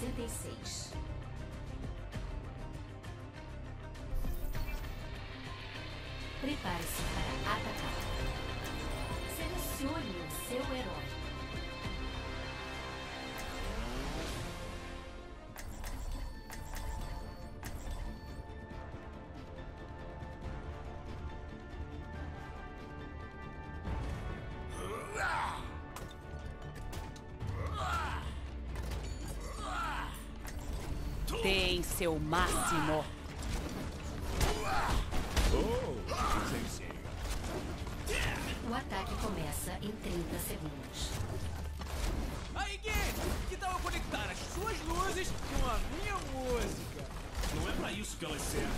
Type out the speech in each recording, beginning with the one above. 66. Prepare-se para atacar. Selecione o seu herói. Tem seu máximo. O ataque começa em 30 segundos. Aí, Gabe! Que tal eu conectar as suas luzes com a minha música? Não é pra isso que elas servem.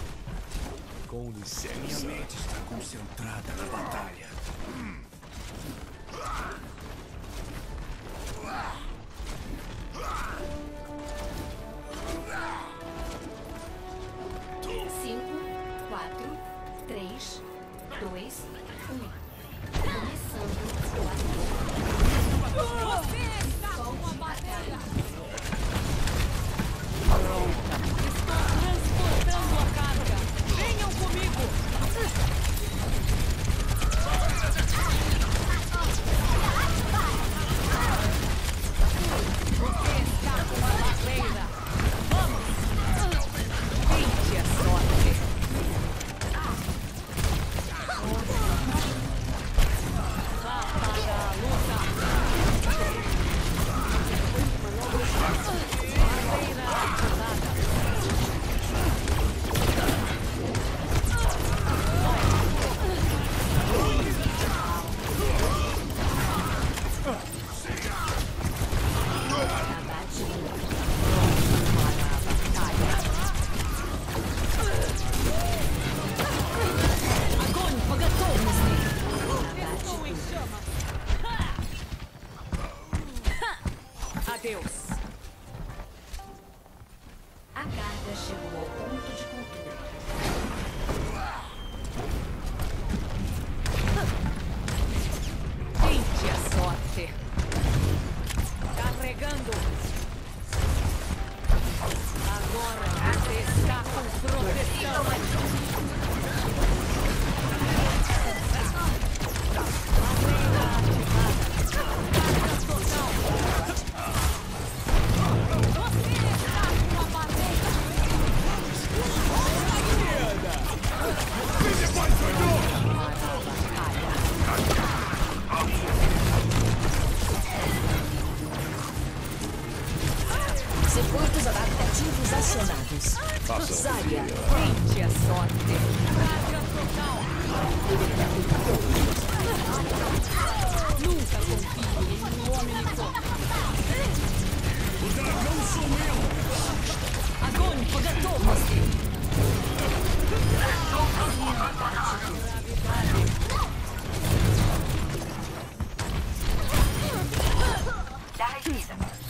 Com licença. Minha mente está concentrada na batalha.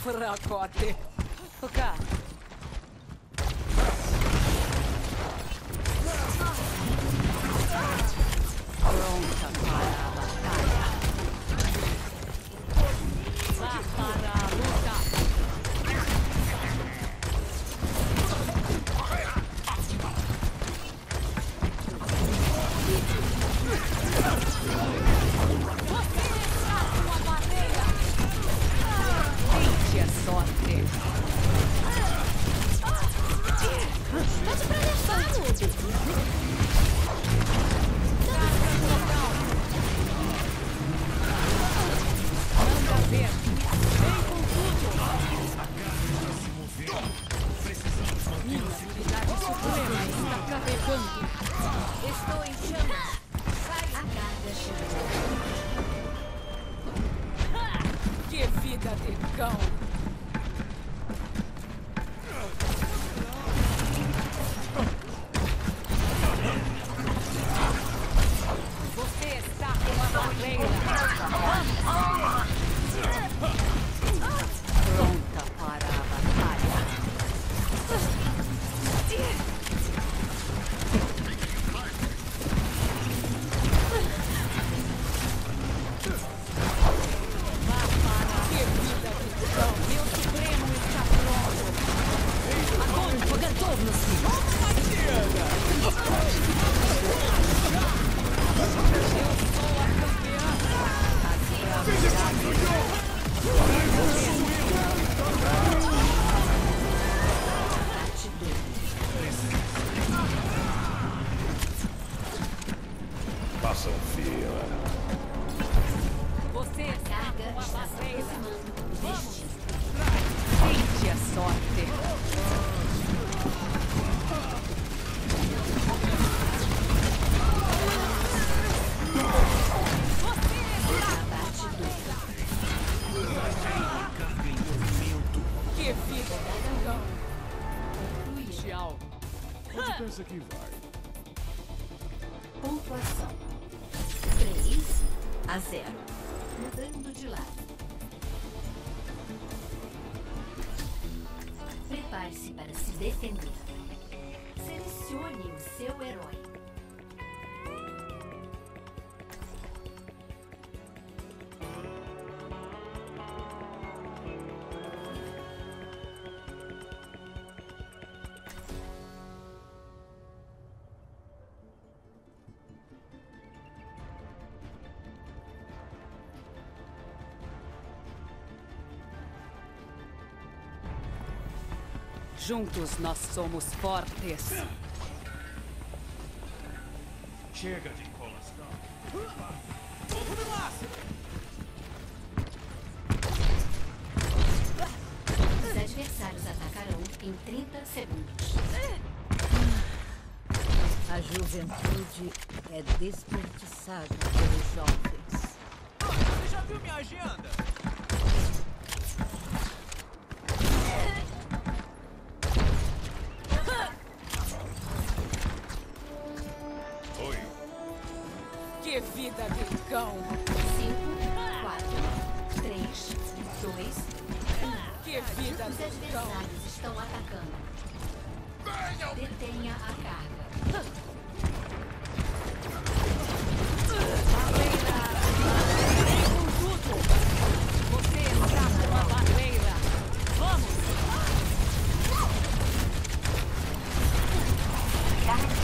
Fracote. O cara. Pronta para a batalha. Vá para a luta. Pede pra deixar, Ludo. Manda ver. Vem com tudo. Minha habilidade suprema está carregando. Estou em chamas. Sai a cada chama. Que vida de cão. Fear feeble doesn't go. Puxe algo. Onde pensa que vai? Pontuação 3-0. Mudando de lado. Prepare-se para se defender. Selecione o seu herói. Juntos nós somos fortes. Chega de colação. Fogo no máximo! Os adversários atacarão em 30 segundos. A juventude é desperdiçada pelos jovens. Você já viu minha agenda? Que vida, brincão! 5, 4, 3, 2, 1. Que vida, brincão! Os adversários estão atacando. Venham! Detenha a carga. Barreira! Vem com tudo! Você está numa barreira! Vamos! Carga!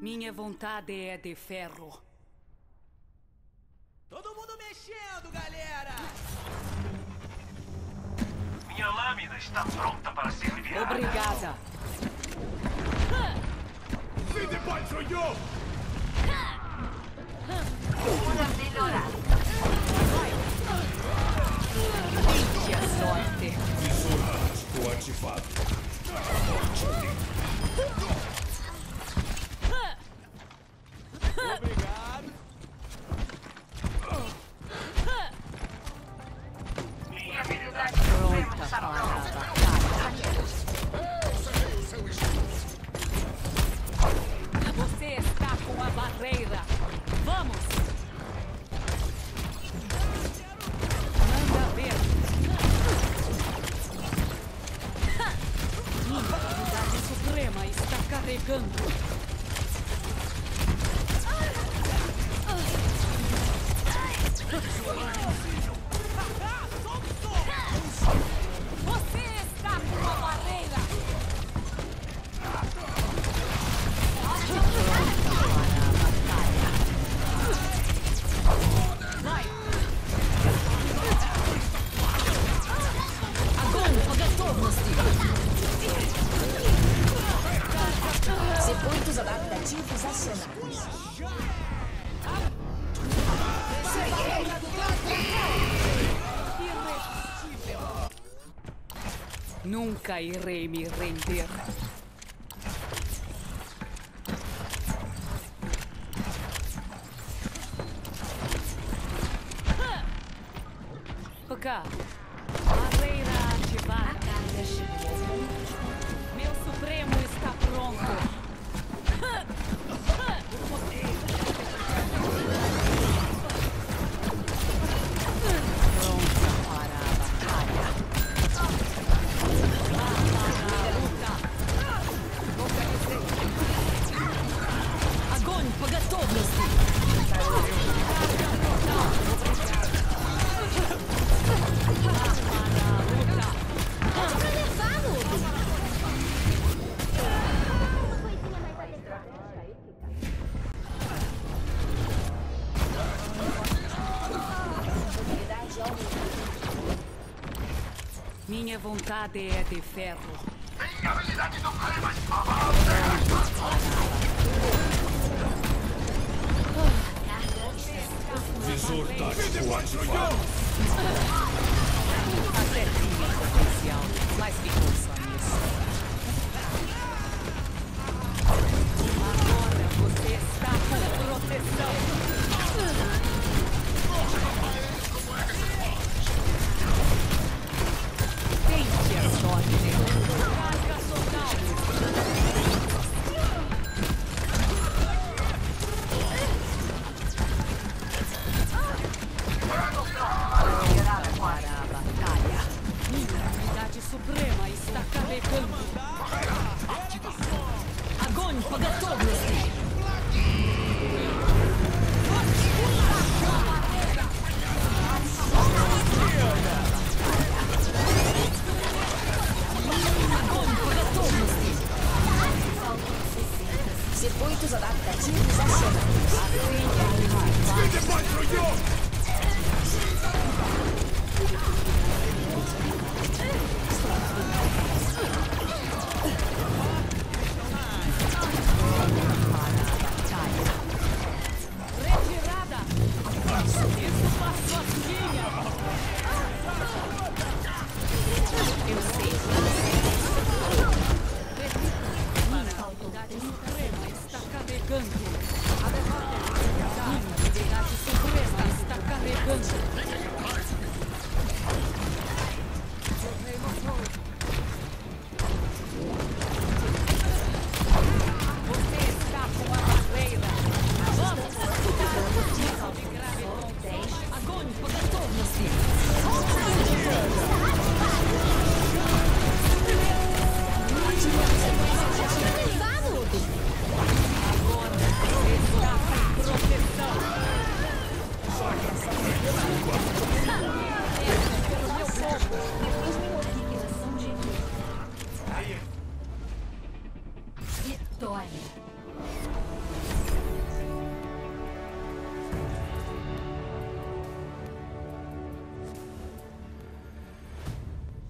Minha vontade é de ferro. Todo mundo mexendo, galera! Minha lâmina está pronta para ser liberada. Obrigada. ¡Soy yo! Tente a sorte. Visoradas coativado. Obrigado. Minha habilidade pronta para a batalha. Você está com a barreira. Vamos! Carregando. Você está com uma barreira. Vai. Agora, circuitos adaptativos acionados. Nunca irei me render. Oka, barreira ativada. Meu Supremo está pronto. Minha vontade é de ferro. Minha habilidade não é mais favorável. Visor tático ativado. Até tinha potencial, mas ficou só nisso. Agora você está com proteção. Circuitos adaptativos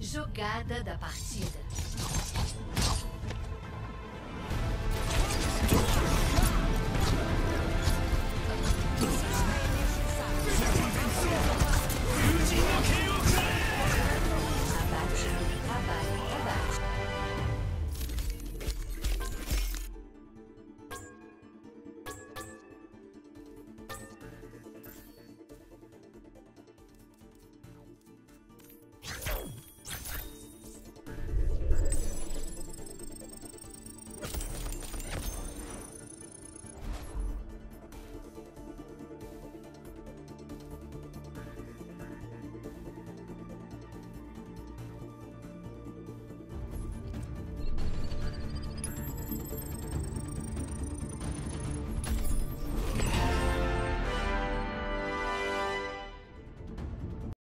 jogada da partida.